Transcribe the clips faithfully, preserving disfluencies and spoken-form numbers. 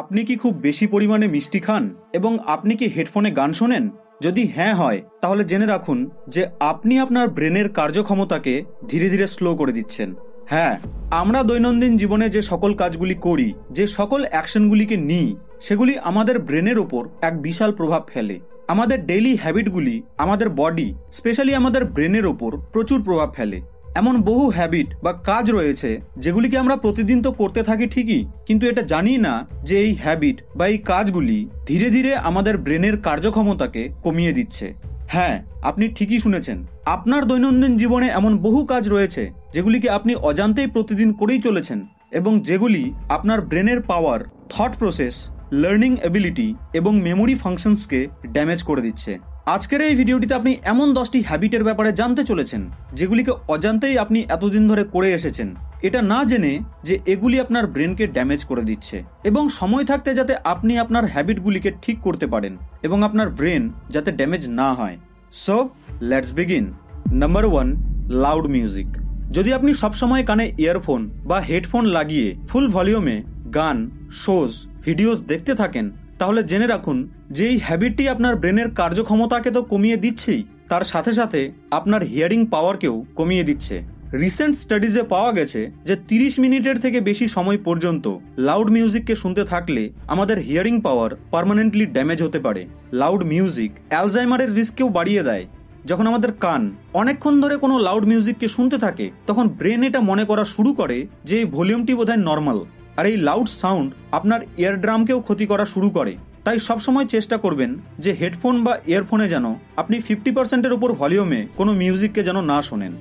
আপনি কি খুব বেশি পরিমাণে মিষ্টি খান এবং আপনি কি হেডফোনে গান শোনেন? যদি হ্যাঁ হয়, তাহলে জেনে রাখুন যে আপনি আপনার ব্রেনের কার্যক্ষমতাকে ধীরে ধীরে স্লো করে দিচ্ছেন। হ্যাঁ, আমরা দৈনন্দিন জীবনে যে সকল কাজগুলি করি, যে সকল অ্যাকশনগুলিকে নিই, সেগুলি আমাদের ব্রেনের ওপর এক বিশাল প্রভাব ফেলে। আমাদের ডেইলি হ্যাবিটগুলি আমাদের বডি, স্পেশালি আমাদের ব্রেনের ওপর প্রচুর প্রভাব ফেলে। এমন বহু হ্যাবিট বা কাজ রয়েছে যেগুলিকে আমরা প্রতিদিন তো করতে থাকি ঠিকই, কিন্তু এটা জানি না যে এই হ্যাবিট বা এই কাজগুলি ধীরে ধীরে আমাদের ব্রেনের কার্যক্ষমতাকে কমিয়ে দিচ্ছে। হ্যাঁ, আপনি ঠিকই শুনেছেন, আপনার দৈনন্দিন জীবনে এমন বহু কাজ রয়েছে যেগুলিকে আপনি অজান্তেই প্রতিদিন করেই চলেছেন এবং যেগুলি আপনার ব্রেনের power, thought process, learning ability এবং মেমোরি ফাংশনসকে ড্যামেজ করে দিচ্ছে। আজকের এই ভিডিওটিতে আপনি এমন দশটি হ্যাবিটের ব্যাপারে জানতে চলেছেন যেগুলিকে অজান্তেই আপনি এতদিন ধরে করে এসেছেন, এটা না জেনে যে এগুলি আপনার ব্রেনকে ড্যামেজ করে দিচ্ছে। এবং সময় থাকতে যাতে আপনি আপনার হ্যাবিটগুলিকে ঠিক করতে পারেন এবং আপনার ব্রেন যাতে ড্যামেজ না হয়। So let's begin. Number one, loud music. যদি আপনি সবসময় কানে ইয়ারফোন বা হেডফোন লাগিয়ে ফুল ভলিউমে গান, শোজ, ভিডিওস দেখতে থাকেন, তাহলে জেনে রাখুন যে এই হ্যাবিটটি আপনার ব্রেনের কার্যক্ষমতাকে তো কমিয়ে দিচ্ছেই, তার সাথে সাথে আপনার হিয়ারিং পাওয়ারকেও কমিয়ে দিচ্ছে। রিসেন্ট স্টাডিজে পাওয়া গেছে যে তিরিশ মিনিটের থেকে বেশি সময় পর্যন্ত লাউড মিউজিককে শুনতে থাকলে আমাদের হিয়ারিং পাওয়ার পার্মানেন্টলি ড্যামেজ হতে পারে। লাউড মিউজিক অ্যালজাইমারের রিস্ককেও বাড়িয়ে দেয়। যখন আমাদের কান অনেকক্ষণ ধরে কোনো লাউড মিউজিককে শুনতে থাকে, তখন ব্রেন এটা মনে করা শুরু করে যে এই ভলিউমটি বোধহয় নর্মাল, আর এই লাউড সাউন্ড আপনার ইয়ারড্রামকেও ক্ষতি করা শুরু করে। তাই সবসময় চেষ্টা করবেন যে হেডফোন বা ইয়ারফোনে যেন আপনি ফিফটি পার্সেন্টের উপর ভলিউমে কোনো মিউজিককে যেন না শোনেন।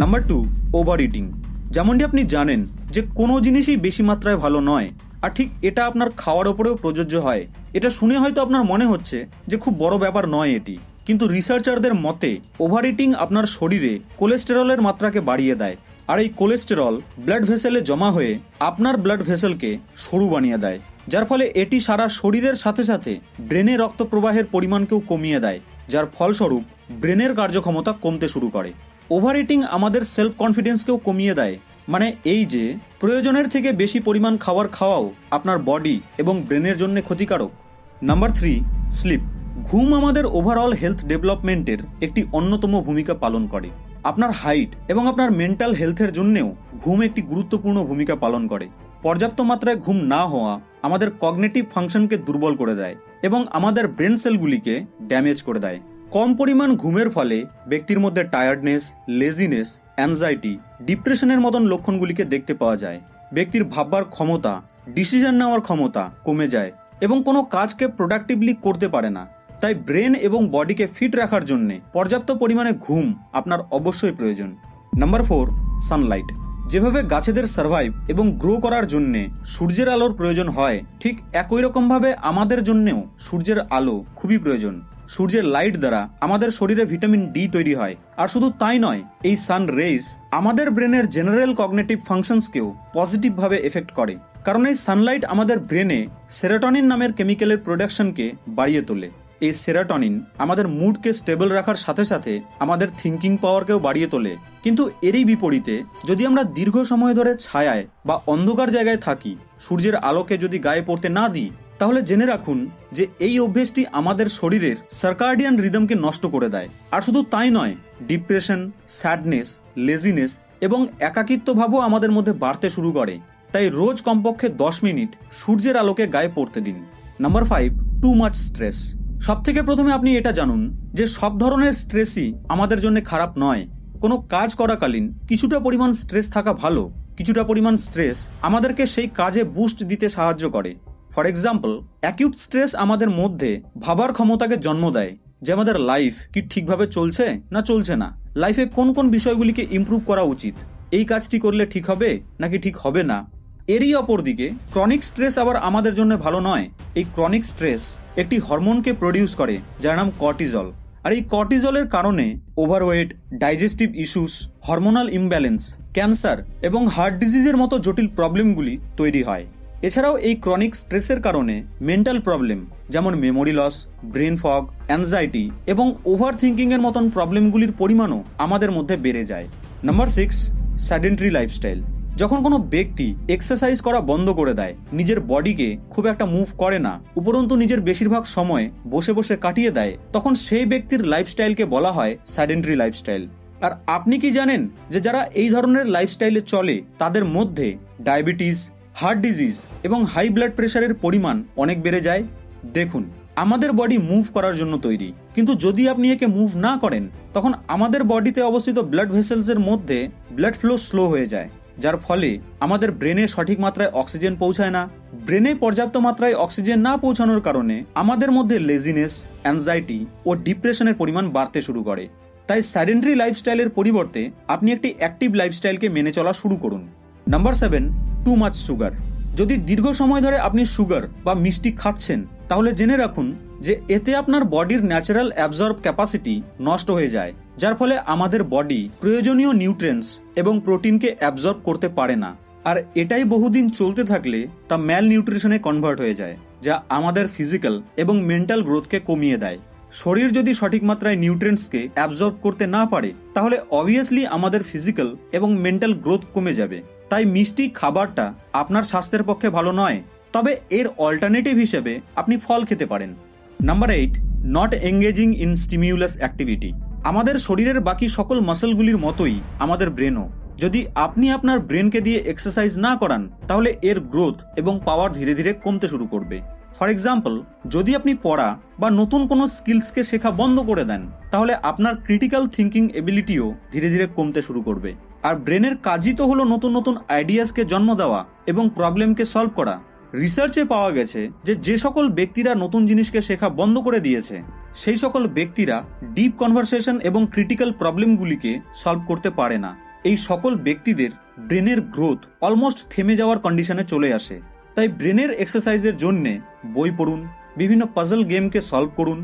Number two, overeating. যেমনটি আপনি জানেন যে কোনো জিনিসই বেশি মাত্রায় ভালো নয়, আর ঠিক এটা আপনার খাওয়ার ওপরেও প্রযোজ্য হয়। এটা শুনে হয়তো আপনার মনে হচ্ছে যে খুব বড় ব্যাপার নয় এটি, কিন্তু রিসার্চারদের মতে ওভার ইটিং আপনার শরীরে কোলেস্টেরলের মাত্রাকে বাড়িয়ে দেয়, আর এই কোলেস্টেরল ব্লাড ভেসেলে জমা হয়ে আপনার ব্লাড ভেসেলকে সরু বানিয়ে দেয়, যার ফলে এটি সারা শরীরের সাথে সাথে ব্রেনে রক্ত প্রবাহের পরিমাণকেও কমিয়ে দেয়, যার ফলস্বরূপ ব্রেনের কার্যক্ষমতা কমতে শুরু করে। ওভার ইটিং আমাদের সেলফ কনফিডেন্সকেও কমিয়ে দেয়, মানে এই যে প্রয়োজনের থেকে বেশি পরিমাণ খাবার খাওয়াও আপনার বডি এবং ব্রেনের জন্য ক্ষতিকারক। Number three, sleep. ঘুম আমাদের ওভারঅল হেলথ ডেভেলপমেন্টের একটি অন্যতম ভূমিকা পালন করে। আপনার হাইট এবং আপনার মেন্টাল হেলথের জন্যেও ঘুম একটি গুরুত্বপূর্ণ ভূমিকা পালন করে। পর্যাপ্ত মাত্রায় ঘুম না হওয়া আমাদের কগনিটিভ ফাংশনকে দুর্বল করে দেয় এবং আমাদের ব্রেন সেলগুলিকে ড্যামেজ করে দেয়। কম পরিমাণ ঘুমের ফলে ব্যক্তির মধ্যে টায়ার্ডনেস, লেজিনেস, অ্যাংজাইটি, ডিপ্রেশনের মতন লক্ষণগুলিকে দেখতে পাওয়া যায়। ব্যক্তির ভাববার ক্ষমতা, ডিসিশন নেওয়ার ক্ষমতা কমে যায় এবং কোনো কাজকে প্রোডাক্টিভলি করতে পারে না। তাই ব্রেন এবং বডিকে ফিট রাখার জন্য পর্যাপ্ত পরিমাণে ঘুম আপনার অবশ্যই প্রয়োজন। Number four, sunlight. যেভাবে গাছেদের সার্ভাইভ এবং গ্রো করার জন্য সূর্যের আলোর প্রয়োজন হয়, ঠিক একই রকমভাবে আমাদের জন্যেও সূর্যের আলো খুবই প্রয়োজন। সূর্যের লাইট দ্বারা আমাদের শরীরে ভিটামিন ডি তৈরি হয়, আর শুধু তাই নয়, এই সান রেজ আমাদের ব্রেনের জেনারেল কগনিটিভ ফাংশনসকেও পজিটিভভাবে এফেক্ট করে, কারণ এই সানলাইট আমাদের ব্রেনে সেরোটনিন নামের কেমিক্যালের প্রোডাকশনকে বাড়িয়ে তোলে। এই সেরাটনিন আমাদের মুডকে স্টেবল রাখার সাথে সাথে আমাদের থিঙ্কিং পাওয়ারকেও বাড়িয়ে তোলে। কিন্তু এরই বিপরীতে যদি আমরা দীর্ঘ সময় ধরে ছায়ায় বা অন্ধকার জায়গায় থাকি, সূর্যের আলোকে যদি গায়ে পড়তে না দিই, তাহলে জেনে রাখুন যে এই অভ্যেসটি আমাদের শরীরের সার্কাডিয়ান রিদমকে নষ্ট করে দেয়। আর শুধু তাই নয়, ডিপ্রেশন, স্যাডনেস, লেজিনেস এবং একাকিত্বভাবও আমাদের মধ্যে বাড়তে শুরু করে। তাই রোজ কমপক্ষে দশ মিনিট সূর্যের আলোকে গায়ে পড়তে দিন। Number five, too much stress. সব থেকে প্রথমে আপনি এটা জানুন যে সব ধরনের স্ট্রেসই আমাদের জন্য খারাপ নয়। কোনো কাজ করাকালীন কিছুটা পরিমাণ স্ট্রেস থাকা ভালো। কিছুটা পরিমাণ স্ট্রেস আমাদেরকে সেই কাজে বুস্ট দিতে সাহায্য করে। ফর এক্সাম্পল, অ্যাকিউট স্ট্রেস আমাদের মধ্যে ভাবার ক্ষমতাকে জন্ম দেয় যে আমাদের লাইফ কি ঠিকভাবে চলছে না চলছে না, লাইফে কোন কোন বিষয়গুলিকে ইম্প্রুভ করা উচিত, এই কাজটি করলে ঠিক হবে নাকি ঠিক হবে না। এরই অপরদিকে ক্রনিক স্ট্রেস আবার আমাদের জন্য ভালো নয়। এই ক্রনিক স্ট্রেস একটি হরমোনকে প্রডিউস করে যার নাম কর্টিজল, আর এই কর্টিজলের কারণে overweight, digestive issues, hormonal imbalance, cancer এবং হার্ট ডিজিজের মতো জটিল প্রবলেমগুলি তৈরি হয়। এছাড়াও এই ক্রনিক স্ট্রেসের কারণে মেন্টাল প্রবলেম যেমন memory loss, brain fog, anxiety এবং ওভার থিঙ্কিংয়ের মতন প্রবলেমগুলির পরিমাণও আমাদের মধ্যে বেড়ে যায়। Number six, sedentary lifestyle. যখন কোনো ব্যক্তি এক্সারসাইজ করা বন্ধ করে দেয়, নিজের বডিকে খুব একটা মুভ করে না, উপরন্তু নিজের বেশিরভাগ সময় বসে বসে কাটিয়ে দেয়, তখন সেই ব্যক্তির লাইফস্টাইলকে বলা হয় সেডেন্টারি লাইফস্টাইল। আর আপনি কি জানেন যে যারা এই ধরনের লাইফস্টাইলে চলে তাদের মধ্যে ডায়াবেটিস, হার্ট ডিজিজ এবং হাই ব্লাড প্রেশারের পরিমাণ অনেক বেড়ে যায়। দেখুন, আমাদের বডি মুভ করার জন্য তৈরি, কিন্তু যদি আপনি একে মুভ না করেন তখন আমাদের বডিতে অবস্থিত ব্লাড ভেসেলসের মধ্যে ব্লাড ফ্লো স্লো হয়ে যায়, যার ফলে আমাদের ব্রেনে সঠিক মাত্রায় অক্সিজেন পৌঁছায় না। ব্রেনে পর্যাপ্ত মাত্রায় অক্সিজেন না পৌঁছানোর কারণে আমাদের মধ্যে লেজিনেস, অ্যাংজাইটি ও ডিপ্রেশনের পরিমাণ বাড়তে শুরু করে। তাই সেডেন্টারি লাইফস্টাইলের পরিবর্তে আপনি একটি অ্যাক্টিভ লাইফস্টাইলকে মেনে চলা শুরু করুন। Number seven, too much sugar. যদি দীর্ঘ সময় ধরে আপনি সুগার বা মিষ্টি খাচ্ছেন তাহলে জেনে রাখুন যে এতে আপনার বডির ন্যাচারাল অ্যাবজর্ব ক্যাপাসিটি নষ্ট হয়ে যায়, যার ফলে আমাদের বডি প্রয়োজনীয় নিউট্রিয়েন্টস এবং প্রোটিনকে অ্যাবজর্ব করতে পারে না। আর এটাই বহুদিন চলতে থাকলে তা ম্যাল নিউট্রিশনে কনভার্ট হয়ে যায়, যা আমাদের ফিজিক্যাল এবং মেন্টাল গ্রোথকে কমিয়ে দেয়। শরীর যদি সঠিক মাত্রায় নিউট্রিয়েন্টসকে অ্যাবজর্ব করতে না পারে তাহলে অবভিয়াসলি আমাদের ফিজিক্যাল এবং মেন্টাল গ্রোথ কমে যাবে। তাই মিষ্টি খাবারটা আপনার স্বাস্থ্যের পক্ষে ভালো নয়, তবে এর অল্টারনেটিভ হিসেবে আপনি ফল খেতে পারেন। Number eight, not engaging in stimulus activity. আমাদের শরীরের বাকি সকল মাসেলগুলির মতোই আমাদের ব্রেনও, যদি আপনি আপনার ব্রেনকে দিয়ে এক্সারসাইজ না করান তাহলে এর গ্রোথ এবং পাওয়ার ধীরে ধীরে কমতে শুরু করবে। ফর এক্সাম্পল, যদি আপনি পড়া বা নতুন কোনো স্কিলসকে শেখা বন্ধ করে দেন তাহলে আপনার ক্রিটিক্যাল থিঙ্কিং এবিলিটিও ধীরে ধীরে কমতে শুরু করবে। আর ব্রেনের কাজই তো হলো নতুন নতুন আইডিয়াসকে জন্ম দেওয়া এবং প্রবলেমকে সলভ করা। রিসার্চে পাওয়া গেছে যে যে সকল ব্যক্তিরা নতুন জিনিসকে শেখা বন্ধ করে দিয়েছে সেই সকল ব্যক্তিরা ডিপ কনভারসেশন এবং ক্রিটিক্যাল প্রবলেমগুলিকে সলভ করতে পারে না। এই সকল ব্যক্তিদের ব্রেনের গ্রোথ অলমোস্ট থেমে যাওয়ার কন্ডিশনে চলে আসে। তাই ব্রেনের এক্সারসাইজের জন্যে বই পড়ুন, বিভিন্ন পাজল গেমকে সলভ করুন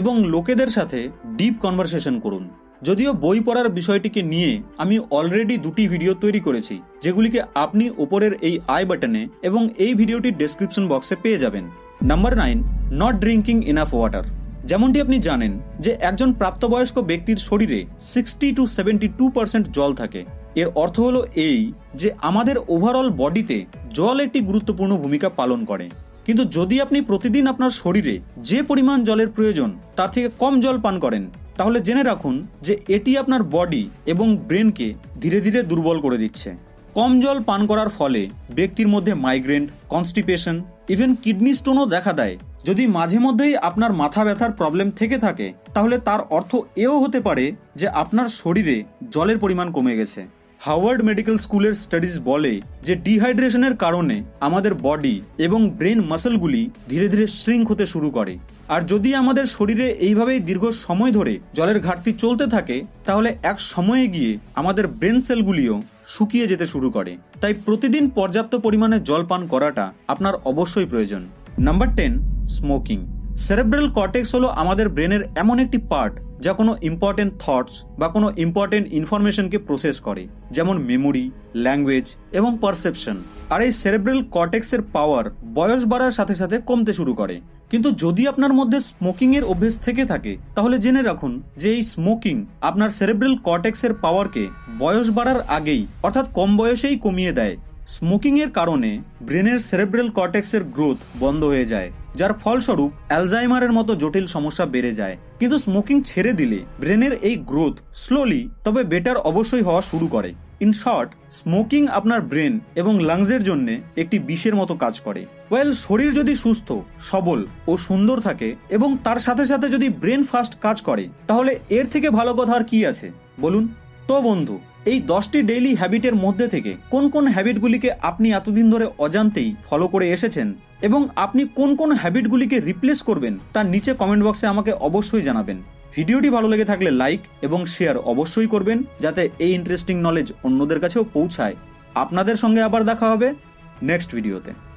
এবং লোকেদের সাথে ডিপ কনভারসেশন করুন। যদিও বই পড়ার বিষয়টিকে নিয়ে আমি অলরেডি দুটি ভিডিও তৈরি করেছি, যেগুলিকে আপনি ওপরের এই আই বাটনে এবং এই ভিডিওটির ডেসক্রিপশন বক্সে পেয়ে যাবেন। Number nine, not drinking enough water. যেমনটি আপনি জানেন যে একজন প্রাপ্তবয়স্ক ব্যক্তির শরীরে sixty to seventy two percent জল থাকে। এর অর্থ হলো এই যে আমাদের ওভারঅল বডিতে জল একটি গুরুত্বপূর্ণ ভূমিকা পালন করে, কিন্তু যদি আপনি প্রতিদিন আপনার শরীরে যে পরিমাণ জলের প্রয়োজন তার থেকে কম জল পান করেন তাহলে জেনে রাখুন যে এটি আপনার বডি এবং ব্রেনকে ধীরে ধীরে দুর্বল করে দিচ্ছে। কম জল পান করার ফলে ব্যক্তির মধ্যে মাইগ্রেন, কনস্টিপেশন, ইভেন কিডনি স্টোনও দেখা দেয়। যদি মাঝে মধ্যেই আপনার মাথা ব্যথার প্রবলেম থেকে থাকে তাহলে তার অর্থ এও হতে পারে যে আপনার শরীরে জলের পরিমাণ কমে গেছে। হাওয়ার্ড মেডিকেল স্কুলের স্টাডিজ বলে যে ডিহাইড্রেশনের কারণে আমাদের বডি এবং ব্রেন মাসেলগুলি ধীরে ধীরে শ্রিঙ্ক হতে শুরু করে। আর যদি আমাদের শরীরে এইভাবেই দীর্ঘ সময় ধরে জলের ঘাটতি চলতে থাকে তাহলে এক সময়ে গিয়ে আমাদের ব্রেন সেলগুলিও শুকিয়ে যেতে শুরু করে। তাই প্রতিদিন পর্যাপ্ত পরিমাণে জল পান করাটা আপনার অবশ্যই প্রয়োজন। Number ten, smoking. Cerebral cortex হলো আমাদের ব্রেনের এমন একটি পার্ট যা কোনো ইম্পর্টেন্ট থটস বা কোনো ইম্পর্টেন্ট ইনফরমেশনকে প্রসেস করে, যেমন মেমোরি, ল্যাঙ্গুয়েজ এবং পারসেপশন। আর এই সেরেব্রাল কর্টেক্সের পাওয়ার বয়স বাড়ার সাথে সাথে কমতে শুরু করে। কিন্তু যদি আপনার মধ্যে স্মোকিংয়ের অভ্যেস থেকে থাকে তাহলে জেনে রাখুন যে এই স্মোকিং আপনার সেরেব্রাল কর্টেক্সের পাওয়ারকে বয়স বাড়ার আগেই অর্থাৎ কম বয়সেই কমিয়ে দেয়। স্মোকিংয়ের কারণে ব্রেনের সেরেব্রাল কর্টেক্সের গ্রোথ বন্ধ হয়ে যায়, যার ফলস্বরূপ অ্যালজাইমারের মতো জটিল সমস্যা বেড়ে যায়। কিন্তু স্মোকিং ছেড়ে দিলে ব্রেনের এই গ্রোথ স্লোলি তবে বেটার অবশ্যই হওয়া শুরু করে। ইন শর্ট, স্মোকিং আপনার ব্রেন এবং লাংসের জন্য একটি বিষের মতো কাজ করে। ওয়েল, শরীর যদি সুস্থ, সবল ও সুন্দর থাকে এবং তার সাথে সাথে যদি ব্রেন ফাস্ট কাজ করে তাহলে এর থেকে ভালো কথা আর কি আছে বলুন তো? বন্ধু, এই দশটি ডেইলি হ্যাবিটের মধ্যে থেকে কোন কোন হ্যাবিটগুলিকে আপনি এতদিন ধরে অজান্তেই ফলো করে এসেছেন এবং আপনি কোন কোন হ্যাবিটগুলিকে রিপ্লেস করবেন তার নিচে কমেন্ট বক্সে আমাকে অবশ্যই জানাবেন। ভিডিওটি ভালো লেগে থাকলে লাইক এবং শেয়ার অবশ্যই করবেন, যাতে এই ইন্টারেস্টিং নলেজ অন্যদের কাছেও পৌঁছায়। আপনাদের সঙ্গে আবার দেখা হবে নেক্সট ভিডিওতে।